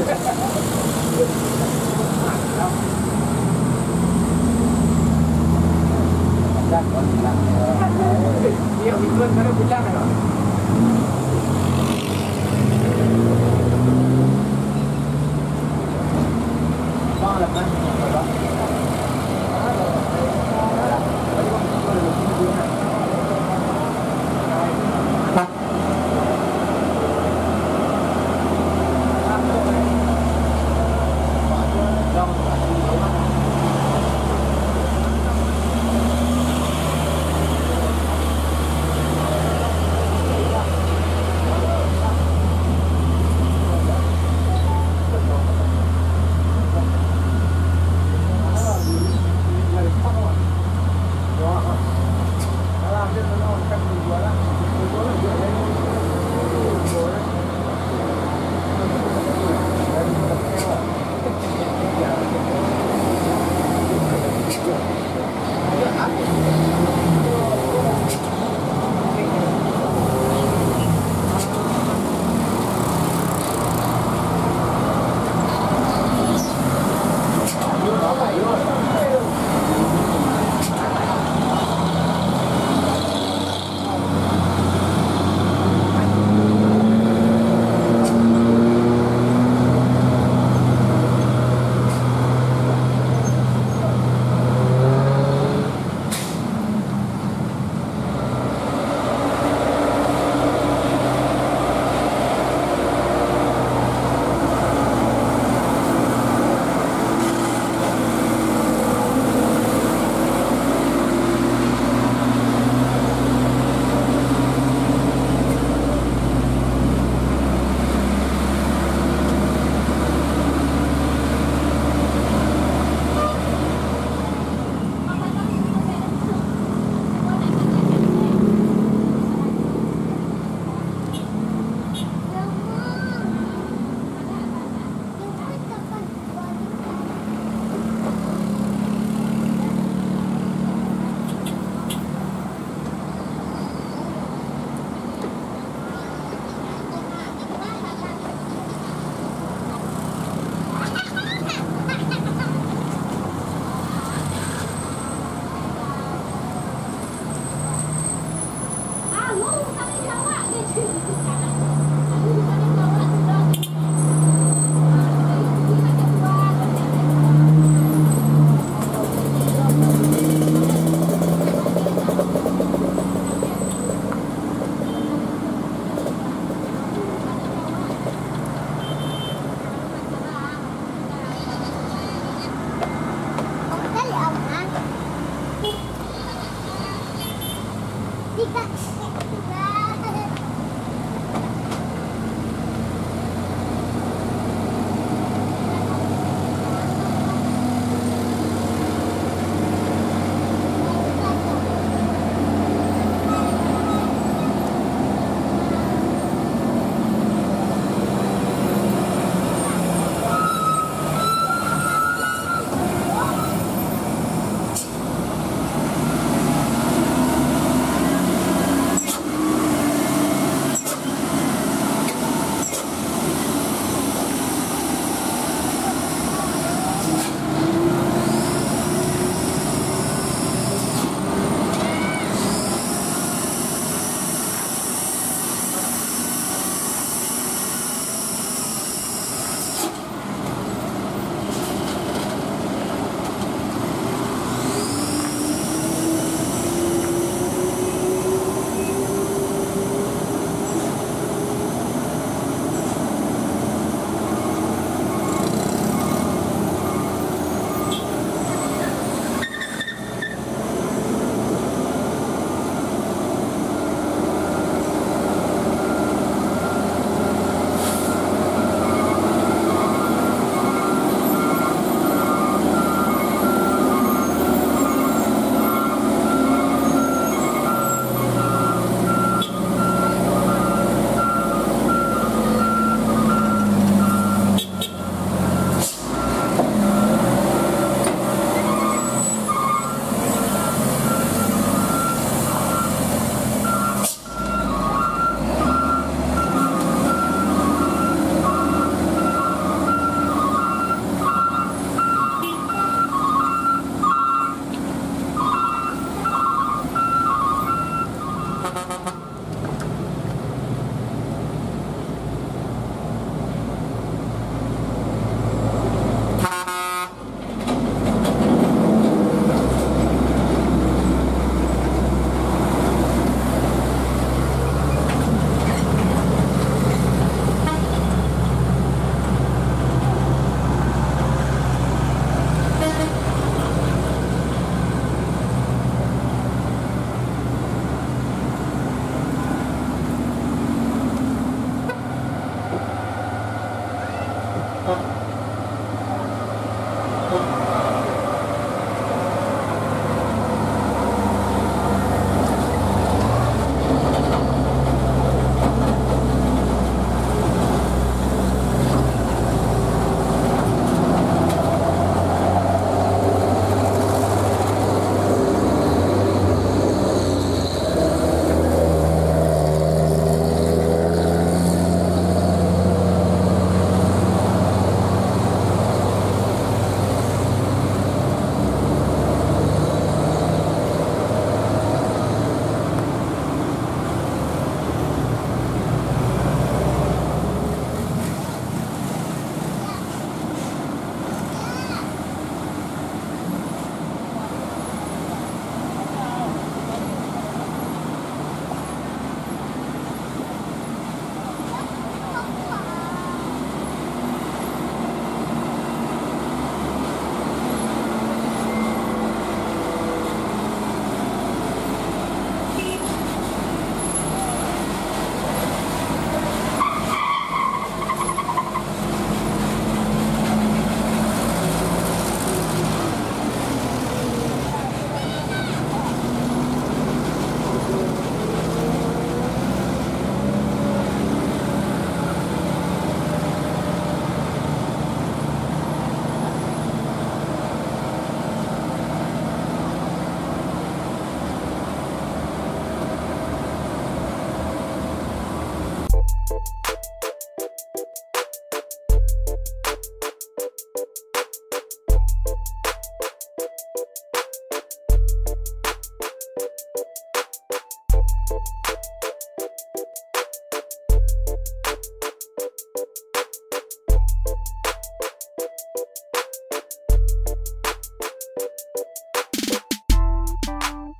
Io mi sono